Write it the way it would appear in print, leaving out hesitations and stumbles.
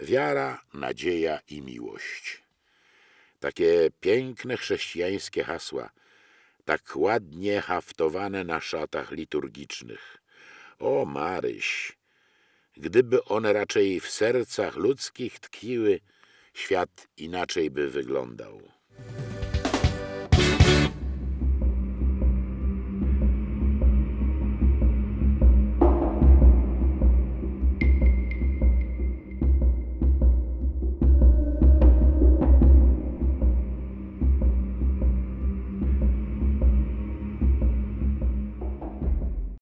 Wiara, nadzieja i miłość. Takie piękne chrześcijańskie hasła, tak ładnie haftowane na szatach liturgicznych. O Maryś, gdyby one raczej w sercach ludzkich tkwiły, świat inaczej by wyglądał.